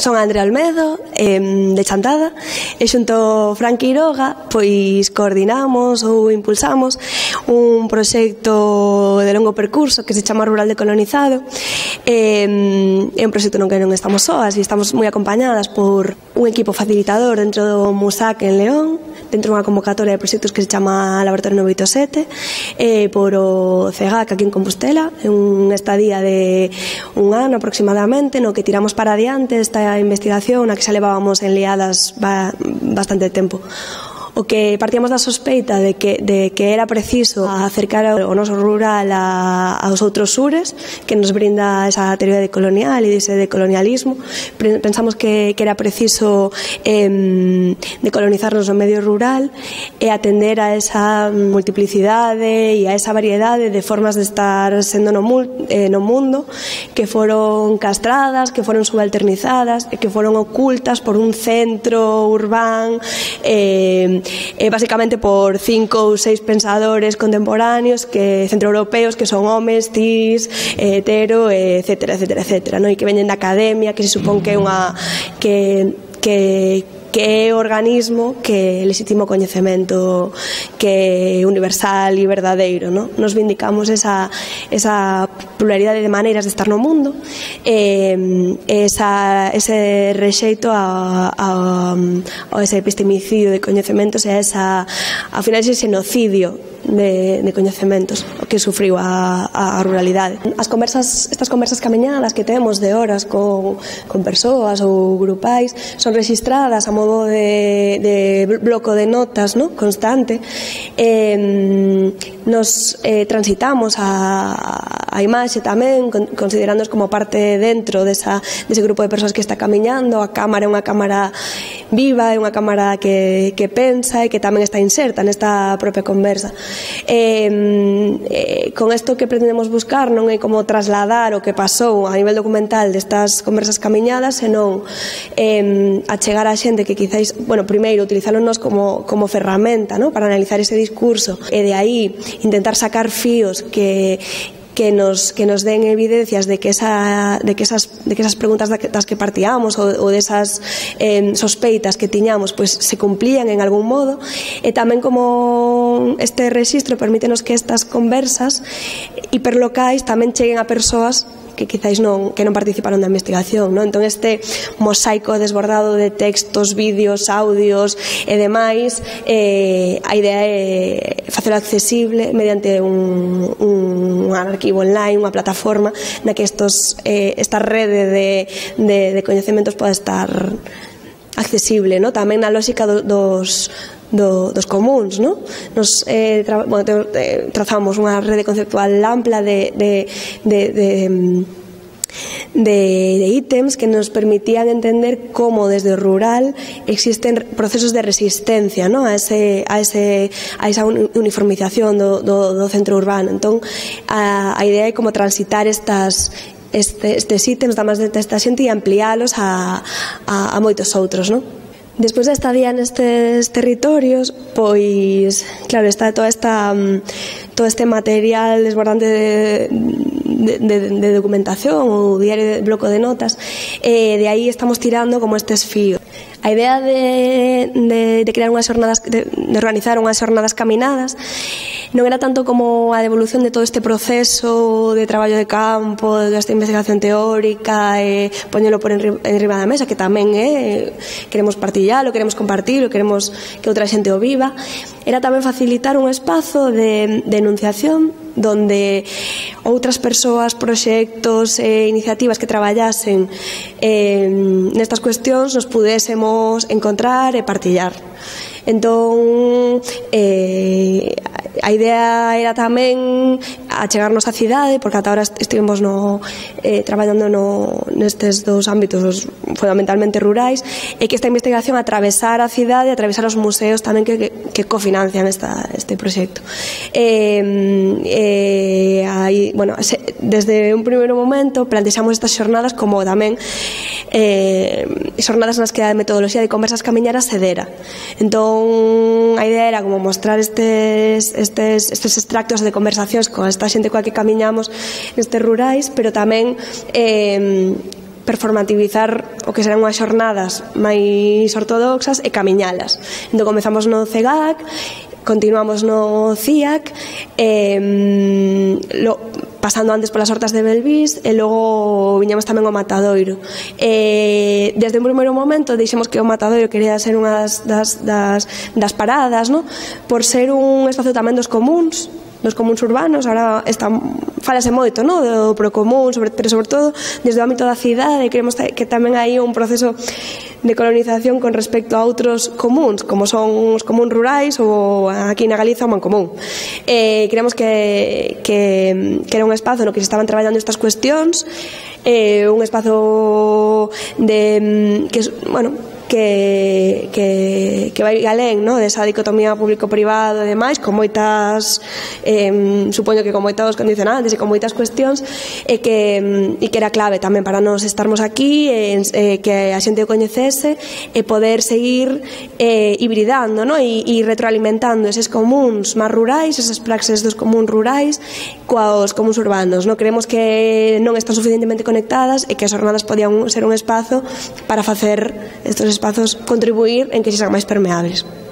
Son Andrea Olmedo, de Chantada, e xunto Frank Iroga pois coordinamos ou impulsamos un proxecto de longo percurso que se chama Rural Decolonizado. É un proxecto no que non estamos soas e estamos moi acompañadas por un equipo facilitador dentro do MUSAC en León, dentro dunha convocatoria de proxectos que se chama Laboratorio 927, por OCEGAC aquí en Compostela. É unha estadía de un ano aproximadamente no que tiramos para adiante esta investigación na que xa levábamos enliadas bastante tempo. O que partíamos da sospeita de que era preciso acercar o noso rural aos outros sures que nos brinda esa teoría decolonial e ese decolonialismo. Pensamos que era preciso decolonizarnos no medio rural e atender a esa multiplicidade e a esa variedade de formas de estar sendo no mundo que foron castradas, que foron subalternizadas e que foron ocultas por un centro urbán basicamente por 5 ou 6 pensadores contemporáneos centroeuropeos que son homes, cis, hetero, etcétera, e que veñen da academia, que se supón que é o organismo que lexitima o coñecemento que é universal e verdadeiro. Nos vindicamos esa pluralidade de maneiras de estar no mundo, ese rexeito a ese epistemicidio de coñecementos e ao final ese xenocidio de coñecementos que sufriu a ruralidade. Estas conversas camiñadas que temos de horas con persoas ou grupais son registradas a modo de bloco de notas constante. Nos transitamos a imaxe tamén considerándonos como parte dentro dese grupo de persoas que está camiñando. A cámara é unha cámara viva, é unha cámara que pensa e que tamén está inserta nesta propia conversa. Con isto que pretendemos buscar non é como trasladar o que pasou a nivel documental destas conversas camiñadas, senón achegar a xente que quizáis, bueno, primeiro utilizáronos como ferramenta para analizar ese discurso e de aí intentar sacar fíos que nos den evidencias de que esas preguntas das que partíamos ou desas sospeitas que tiñamos se cumplían en algún modo. E tamén como este rexistro permítenos que estas conversas hiperlocais tamén cheguen a persoas que quizáis non participaron da investigación. Entón este mosaico desbordado de textos, vídeos, audios e demais, a idea é facelo accesible mediante un arquivo online, unha plataforma na que esta rede de coñecementos poda estar accesible tamén na lógica dos comuns. Nos trazamos unha rede conceptual ampla de ítems que nos permitían entender como desde o rural existen procesos de resistencia a esa uniformización do centro urbano. Entón a idea é como transitar estes ítems da máis desta xente e ampliálos a moitos outros. Despois da estadía nestes territorios, pois, claro, está todo este material desbordante de documentación ou diario de bloco de notas, de aí estamos tirando como estes fíos. A idea de organizar unhas xornadas caminadas non era tanto como a devolución de todo este proceso de traballo de campo, de toda esta investigación teórica, poñelo por enriba da mesa, que tamén queremos partillalo, queremos compartilo, queremos que outra xente o viva. Era tamén facilitar un espazo de enunciación donde outras persoas, proxectos e iniciativas que traballasen nestas cuestións nos pudésemos encontrar e partillar. Entón, a idea era tamén achegarnos á cidade, porque ata ahora estivemos traballando nestes dos ámbitos fundamentalmente rurais, e que esta investigación atravesara a cidade, atravesara os museos tamén que cofinancian este proxecto. Desde un primeiro momento plantexamos estas xornadas como tamén xornadas nas que a metodoloxía de conversas camiñaras cedera. Entón, a idea era como mostrar estes extractos de conversacións con esta xente coa que camiñamos nestes rurais, pero tamén performativizar o que serán unhas xornadas máis ortodoxas e camiñalas. Entón, comezamos no OCEGAC, continuamos no OCIAC, pasando antes polas hortas de Belvís, e logo viñamos tamén ao Matadoiro. Desde un primeiro momento dixemos que o Matadoiro quería ser unha das paradas, por ser un espacio tamén dos comuns urbanos. Agora falase moito do procomún, pero sobre todo desde o ámbito da cidade creemos que tamén hai un proceso de colonización con respecto a outros comuns, como son os comuns rurais ou aquí na Galiza o mancomún. Creemos que era un espazo no que se estaban traballando estas cuestións, un espazo que vai galén desa dicotomía público-privado e demais, con moitas, supoño que con moitos condicionantes e con moitas cuestións, e que era clave tamén para nós estarmos aquí, que a xente o coñecese e poder seguir hibridando e retroalimentando eses comuns máis rurais, esas praxes dos comuns rurais coas comuns urbanos. Creemos que non están suficientemente conectadas e que as jornadas podían ser un espazo para facer estes espazos contribuir en que sexan máis permeables.